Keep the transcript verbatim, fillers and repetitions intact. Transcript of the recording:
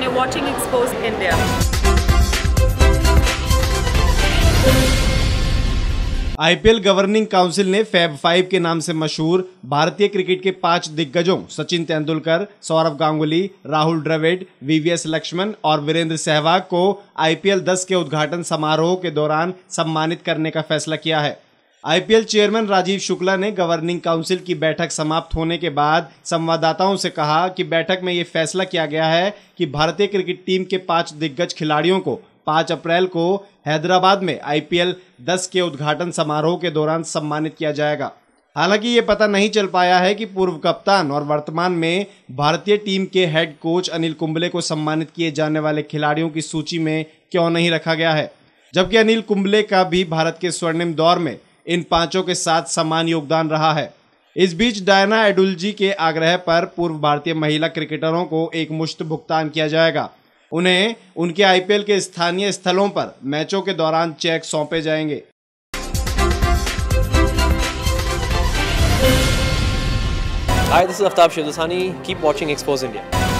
and you're watching Exposed India. IPL governing council ने fab five के नाम से मशहूर भारतीय क्रिकेट के पांच दिग्गजों सचिन तेंदुलकर, सौरव गांगुली, राहुल द्रविड़, वीवीएस लक्ष्मण और वीरेंद्र सहवाग को आईपीएल दस के उद्घाटन समारोह के दौरान सम्मानित करने का फैसला किया है। आईपीएल चेयरमैन राजीव शुक्ला ने गवर्निंग काउंसिल की बैठक समाप्त होने के बाद संवाददाताओं से कहा कि बैठक में ये फैसला किया गया है कि भारतीय क्रिकेट टीम के पांच दिग्गज खिलाड़ियों को पाँच अप्रैल को हैदराबाद में आईपीएल दस के उद्घाटन समारोह के दौरान सम्मानित किया जाएगा। हालांकि ये पता नहीं चल पाया है कि पूर्व कप्तान और वर्तमान में भारतीय टीम के हेड कोच अनिल कुंबले को सम्मानित किए जाने वाले खिलाड़ियों की सूची में क्यों नहीं रखा गया है, जबकि अनिल कुंबले का भी भारत के स्वर्णिम दौर में इन पांचों के साथ समान योगदान रहा है। इस बीच डायना एडुल्जी के आग्रह पर पूर्व भारतीय महिला क्रिकेटरों को एक मुश्त भुगतान किया जाएगा। उन्हें उनके आईपीएल के स्थानीय स्थलों पर मैचों के दौरान चेक सौंपे जाएंगे। Hi, this is Aftab Shivdasani, keep watching expose India.